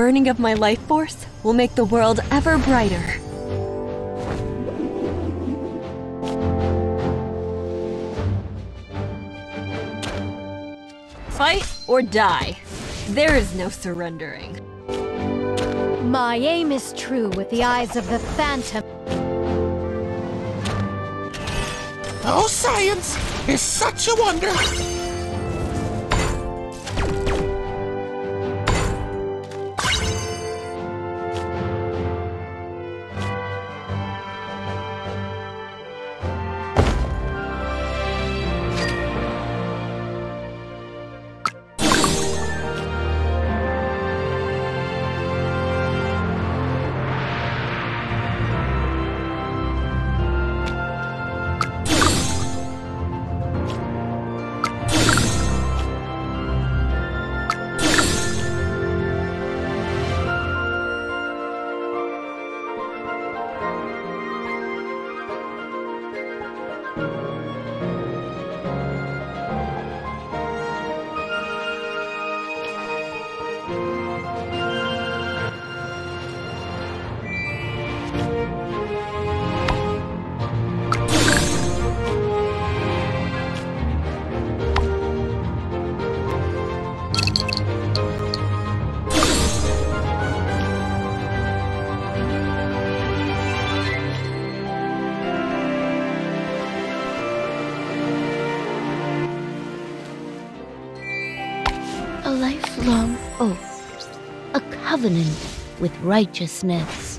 burning of my life force will make the world ever brighter. Fight or die. There is no surrendering. My aim is true with the eyes of the Phantom. Oh, science is such a wonder! A lifelong oath, a covenant with righteousness.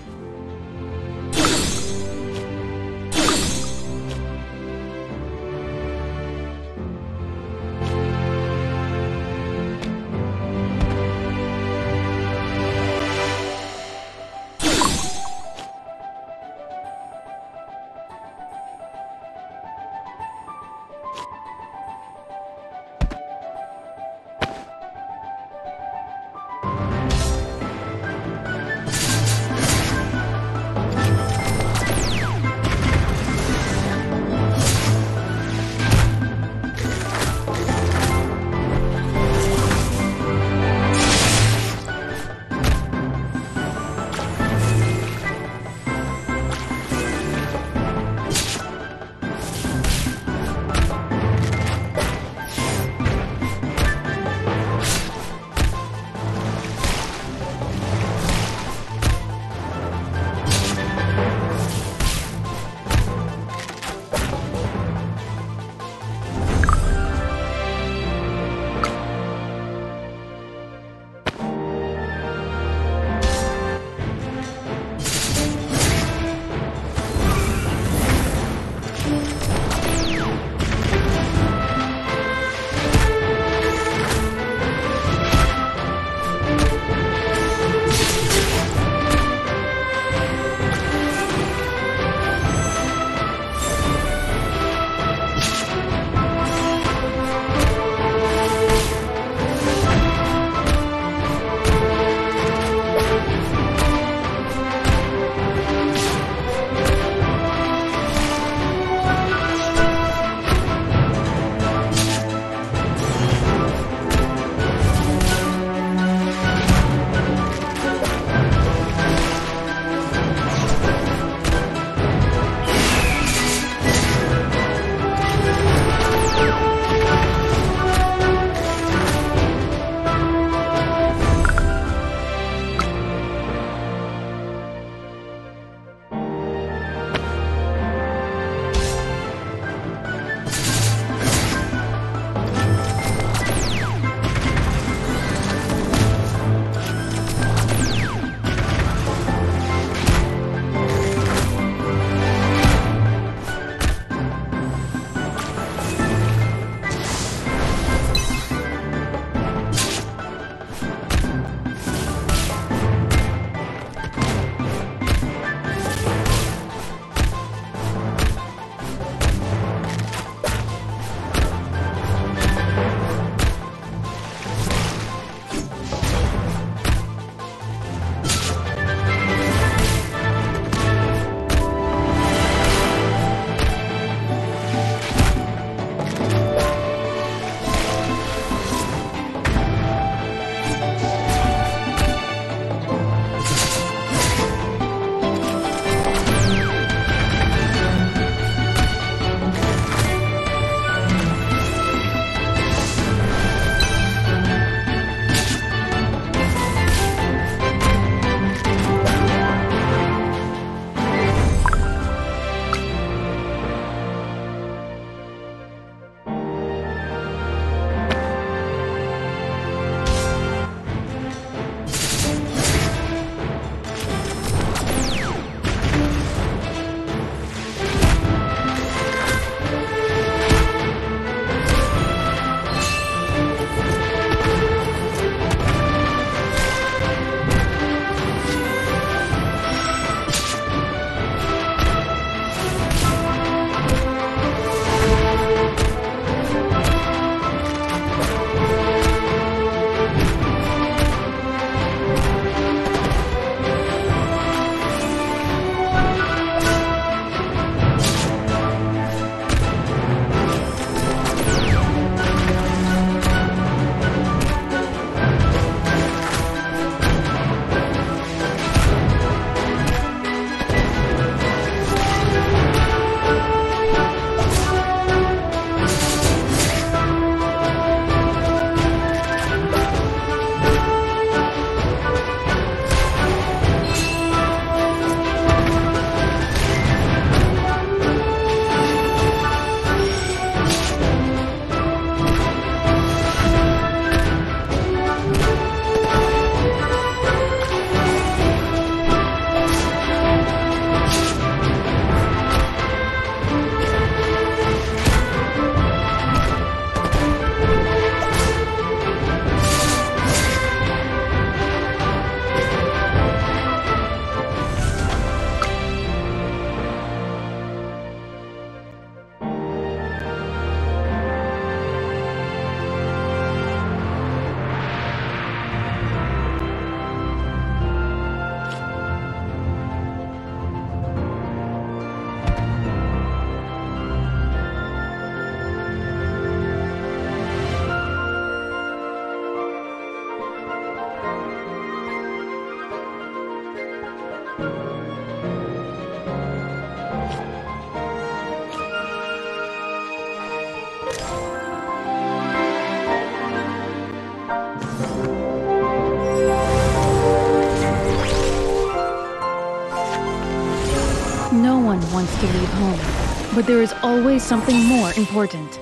wants to leave home, but there is always something more important.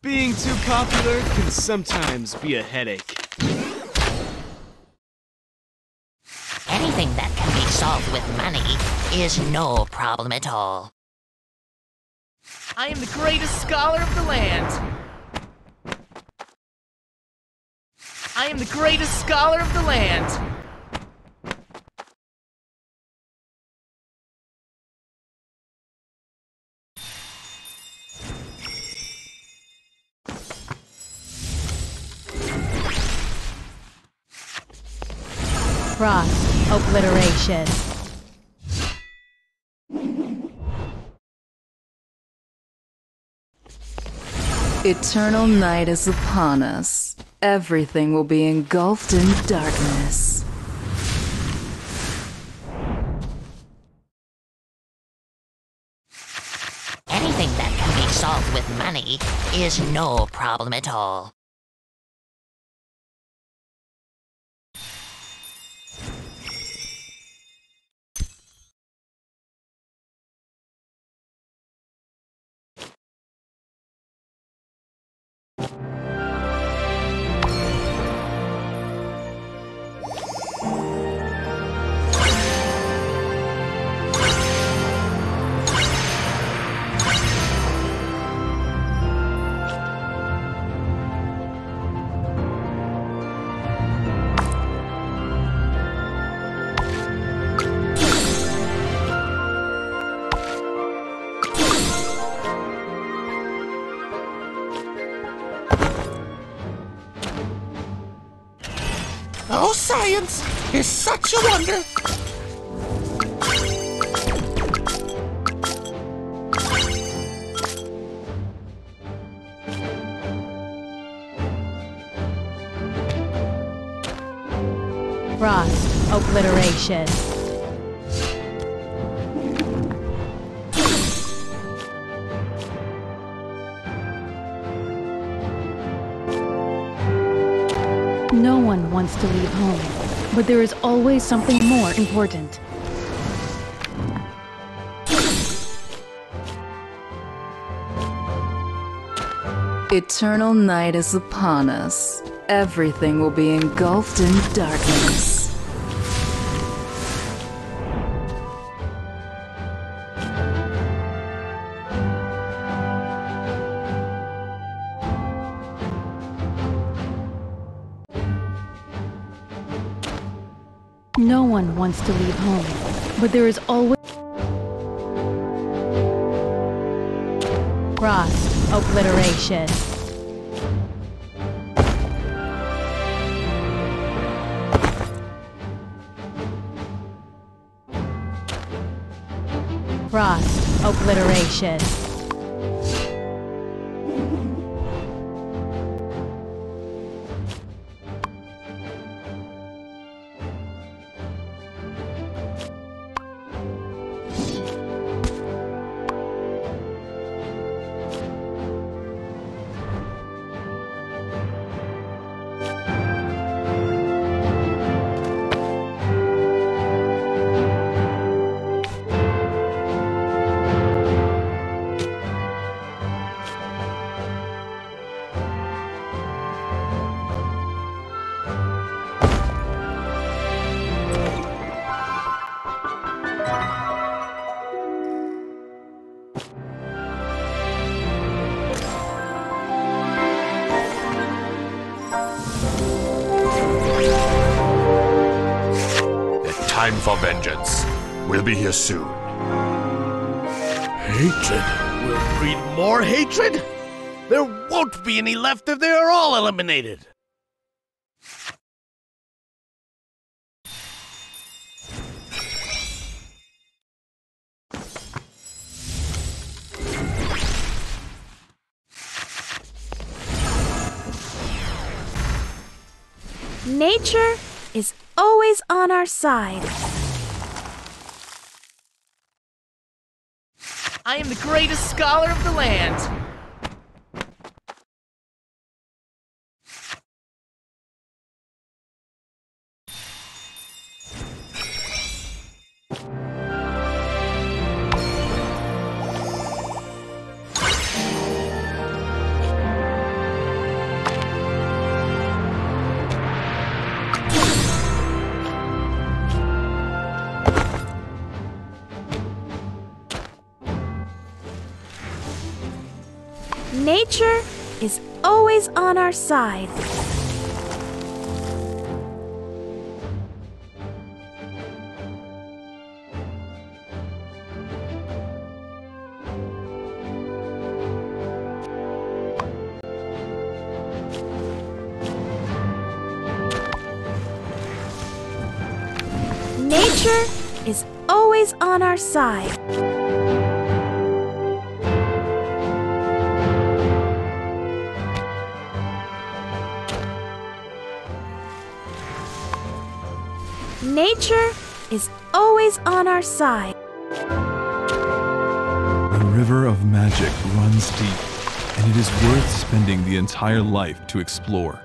Being too popular can sometimes be a headache. Anything that can be solved with money is no problem at all. I am the greatest scholar of the land. I am the greatest scholar of the land. Frost obliteration. Eternal night is upon us. Everything will be engulfed in darkness. Anything that can be solved with money is no problem at all. Oh, science is such a wonder! Frost obliteration. No one wants to leave home, but there is always something more important. Eternal night is upon us. Everything will be engulfed in darkness. No one wants to leave home, but there is always... Frost obliteration. Frost obliteration. Time for vengeance. We'll be here soon. Hatred will breed more hatred? There won't be any left if they are all eliminated. Nature is always on our side. I am the greatest scholar of the land. Nature is always on our side. Nature is always on our side. Nature is always on our side. The river of magic runs deep, and it is worth spending the entire life to explore.